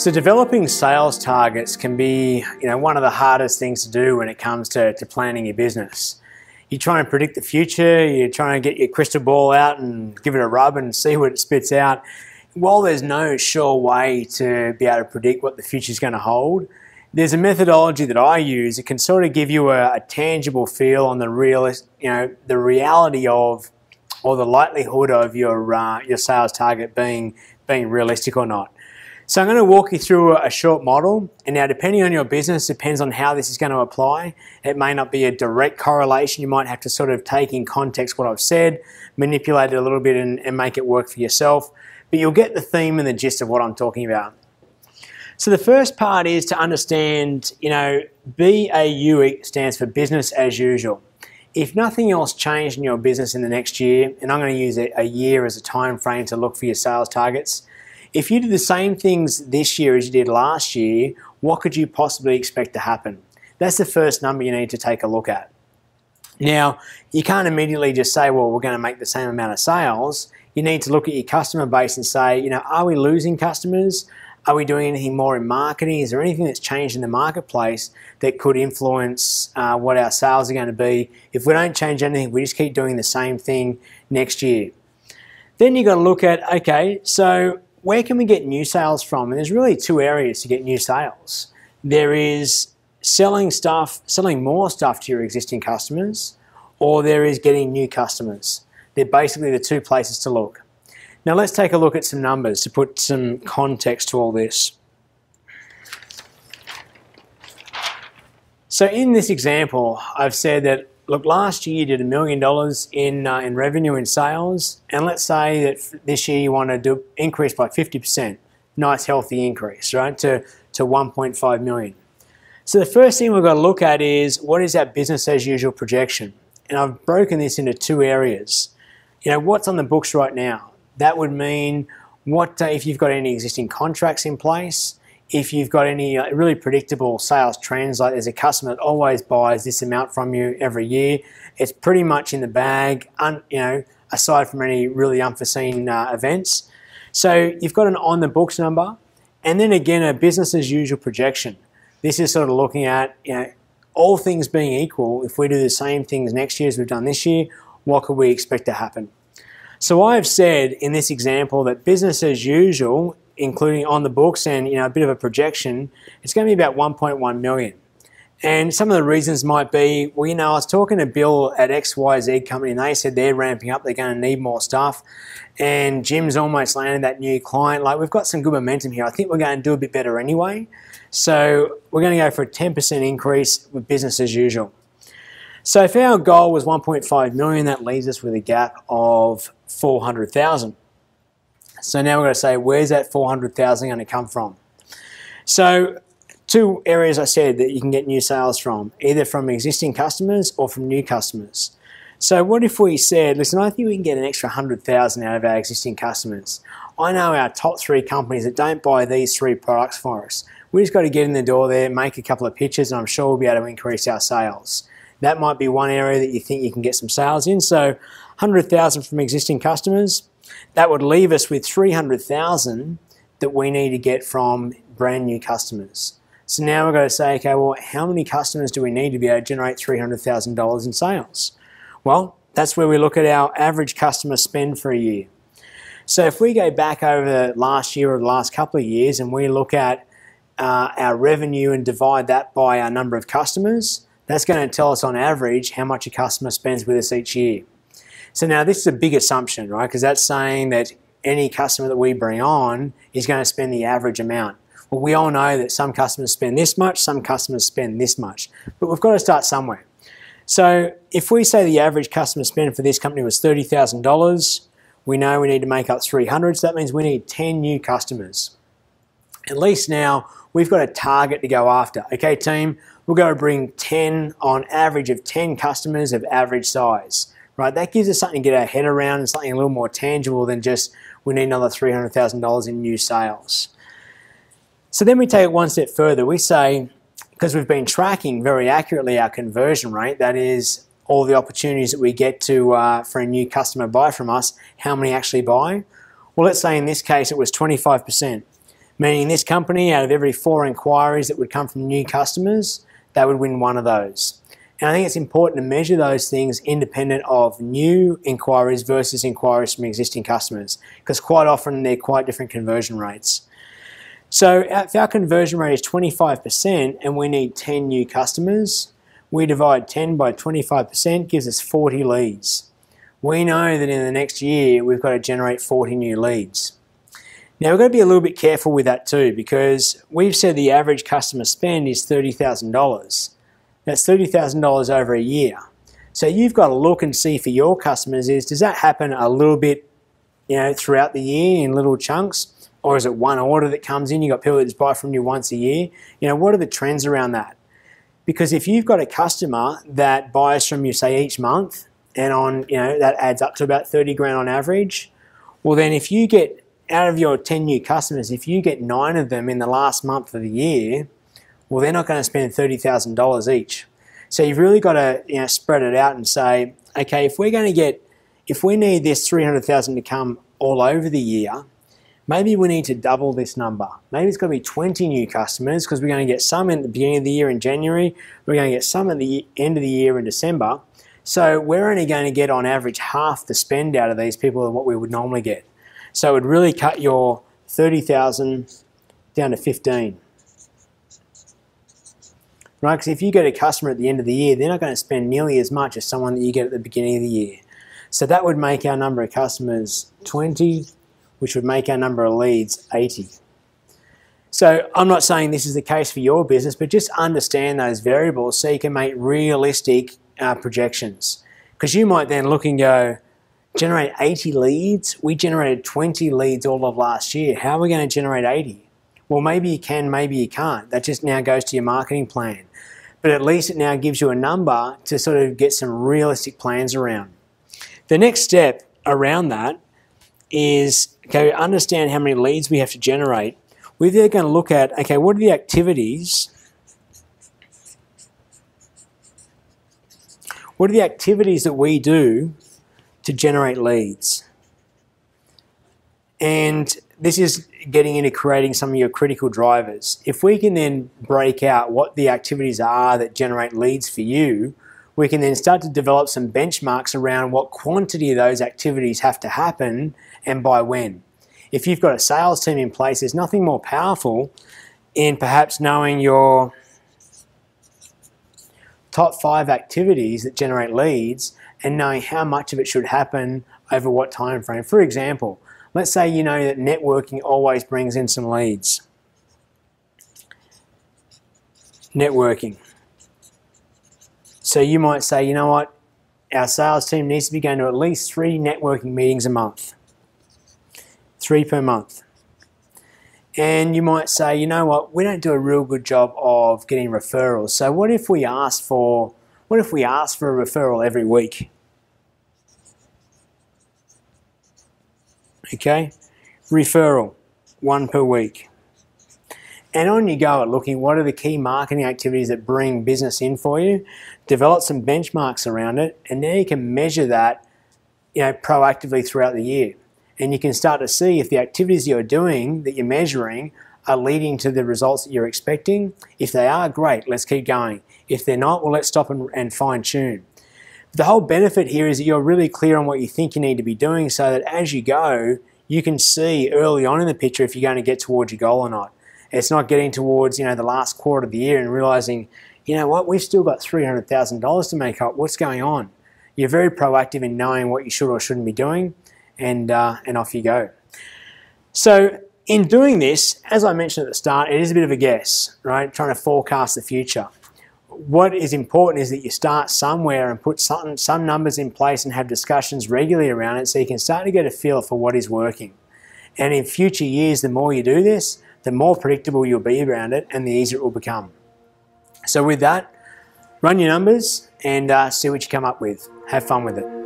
So developing sales targets can be, one of the hardest things to do when it comes to planning your business. You try and predict the future, you try and get your crystal ball out and give it a rub and see what it spits out. While there's no sure way to be able to predict what the future is going to hold, there's a methodology that I use. It can sort of give you a tangible feel on the the reality of, or the likelihood of your sales target being realistic or not. So I'm going to walk you through a short model, and now depending on your business, depends on how this is going to apply. It may not be a direct correlation. You might have to sort of take in context what I've said, manipulate it a little bit and make it work for yourself, but you'll get the theme and the gist of what I'm talking about. So the first part is to understand, BAU stands for business as usual. If nothing else changed in your business in the next year, and I'm going to use a year as a time frame to look for your sales targets, if you did the same things this year as you did last year, what could you possibly expect to happen? That's the first number you need to take a look at. Now, you can't immediately just say, well, we're going to make the same amount of sales. You need to look at your customer base and say, are we losing customers? Are we doing anything more in marketing? Is there anything that's changed in the marketplace that could influence what our sales are going to be? If we don't change anything, we just keep doing the same thing next year. Then you've got to look at, okay, so where can we get new sales from? And there's really two areas to get new sales. There is selling more stuff to your existing customers, or there is getting new customers. They're basically the two places to look. Now let's take a look at some numbers to put some context to all this. So in this example, I've said that, look, last year you did $1 million in revenue in sales, and let's say that this year you want to increase by 50%. Nice healthy increase, right, to 1.5 million. So the first thing we've got to look at is, what is our business as usual projection? And I've broken this into two areas. What's on the books right now? That would mean what if you've got any existing contracts in place, if you've got any really predictable sales trends, like there's a customer that always buys this amount from you every year, it's pretty much in the bag, aside from any really unforeseen events. So you've got an on the books number, and then again a business as usual projection. This is sort of looking at, all things being equal, if we do the same things next year as we've done this year, what could we expect to happen? So I've said in this example that business as usual, including on the books and a bit of a projection, it's going to be about 1.1 million. And some of the reasons might be, well, I was talking to Bill at XYZ company, and they said they're ramping up, they're going to need more stuff, and Jim's almost landed that new client. Like, we've got some good momentum here. I think we're going to do a bit better anyway. So we're going to go for a 10% increase with business as usual. So if our goal was 1.5 million, that leaves us with a gap of 400,000. So now we're going to say, where's that 400,000 going to come from? So two areas I said that you can get new sales from, either from existing customers or from new customers. So what if we said, listen, I think we can get an extra 100,000 out of our existing customers. I know our top three companies that don't buy these three products for us. We just got to get in the door there, make a couple of pitches, and I'm sure we'll be able to increase our sales. That might be one area that you think you can get some sales in. So 100,000 from existing customers, that would leave us with 300,000 that we need to get from brand new customers. So now we're going to say, okay, well, how many customers do we need to be able to generate $300,000 in sales? Well, that's where we look at our average customer spend for a year. So if we go back over last year or the last couple of years and we look at our revenue and divide that by our number of customers, that's going to tell us on average how much a customer spends with us each year. So now this is a big assumption, right? Because that's saying that any customer that we bring on is going to spend the average amount. Well, we all know that some customers spend this much, some customers spend this much, but we've got to start somewhere. So if we say the average customer spend for this company was $30,000, we know we need to make up 300, so that means we need 10 new customers. At least now we've got a target to go after. Okay, team, we're going to bring 10 on average of 10 customers of average size. Right? That gives us something to get our head around and something a little more tangible than just we need another $300,000 in new sales. So then we take it one step further. We say, because we've been tracking very accurately our conversion rate, that is all the opportunities that we get to for a new customer buy from us, how many actually buy? Well, let's say in this case it was 25%. meaning this company, out of every 4 inquiries that would come from new customers, they would win one of those. And I think it's important to measure those things independent of new inquiries versus inquiries from existing customers, because quite often they're quite different conversion rates. So if our conversion rate is 25% and we need 10 new customers, we divide 10 by 25%, gives us 40 leads. We know that in the next year we've got to generate 40 new leads. Now we've got to be a little bit careful with that too, because we've said the average customer spend is $30,000. That's $30,000 over a year. So you've got to look and see for your customers is, does that happen a little bit, you know, throughout the year in little chunks? Or is it one order that comes in? You've got people that just buy from you once a year. You know, what are the trends around that? Because if you've got a customer that buys from you, say, each month, and on, you know, that adds up to about 30 grand on average, well then if you get, out of your 10 new customers, if you get 9 of them in the last month of the year, well they're not going to spend $30,000 each. So you've really got to, you know, spread it out and say, okay, if we're going to get, if we need this 300,000 to come all over the year, maybe we need to double this number. Maybe it's going to be 20 new customers, because we're going to get some at the beginning of the year in January, we're going to get some at the end of the year in December. So we're only going to get on average half the spend out of these people than what we would normally get. So it would really cut your 30,000 down to 15. Right? Because if you get a customer at the end of the year, they're not going to spend nearly as much as someone that you get at the beginning of the year. So that would make our number of customers 20, which would make our number of leads 80. So I'm not saying this is the case for your business, but just understand those variables so you can make realistic projections. Because you might then look and go, generate 80 leads? We generated 20 leads all of last year. How are we going to generate 80? Well, maybe you can, maybe you can't. That just now goes to your marketing plan. But at least it now gives you a number to sort of get some realistic plans around. The next step around that is, okay, understand how many leads we have to generate. We're then going to look at, okay, what are the activities? What are the activities that we do to generate leads? And this is getting into creating some of your critical drivers. If we can then break out what the activities are that generate leads for you, we can then start to develop some benchmarks around what quantity of those activities have to happen and by when. If you've got a sales team in place, there's nothing more powerful in perhaps knowing your top 5 activities that generate leads and knowing how much of it should happen over what time frame. For example, let's say you know that networking always brings in some leads. Networking. So you might say, you know what, our sales team needs to be going to at least 3 networking meetings a month. 3 per month. And you might say, you know what, we don't do a real good job of getting referrals. So what if we ask for a referral every week? Okay, referral, 1 per week. And on you go at looking, what are the key marketing activities that bring business in for you? Develop some benchmarks around it, and then you can measure that, you know, proactively throughout the year. And you can start to see if the activities you're doing, that you're measuring, are leading to the results that you're expecting. If they are, great, let's keep going. If they're not, well, let's stop and fine tune. The whole benefit here is that you're really clear on what you think you need to be doing, so that as you go, you can see early on in the picture if you're going to get towards your goal or not. It's not getting towards, you know, the last quarter of the year and realizing, you know what, we've still got $300,000 to make up, what's going on? You're very proactive in knowing what you should or shouldn't be doing, and off you go. So in doing this, as I mentioned at the start, it is a bit of a guess, right? Trying to forecast the future. What is important is that you start somewhere and put some numbers in place and have discussions regularly around it, so you can start to get a feel for what is working. And in future years, the more you do this, the more predictable you'll be around it and the easier it will become. So with that, run your numbers and see what you come up with. Have fun with it.